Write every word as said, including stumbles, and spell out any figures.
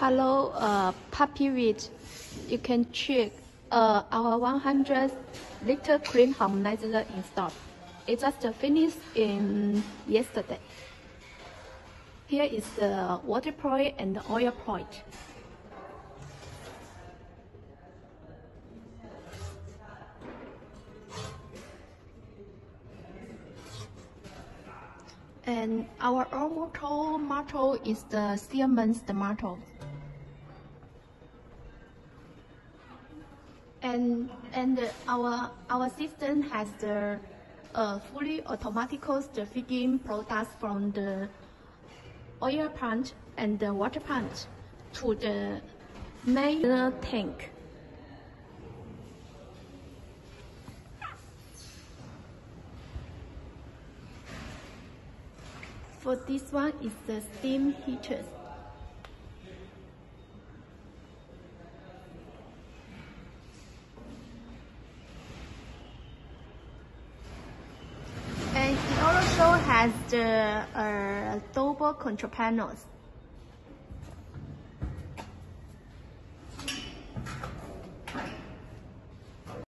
Hello, uh, Puppy Rich. You can check uh, our one hundred liter cream harmonizer in stock. It just finished in yesterday. Here is the water point and the oil point. And our own model is the Siemens model. And and our our system has the uh, fully automatical feeding products from the oil plant and the water plant to the main tank. For this one is the steam heaters. And it also has the uh, double control panels.